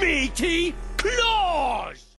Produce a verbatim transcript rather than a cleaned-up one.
meaty claw!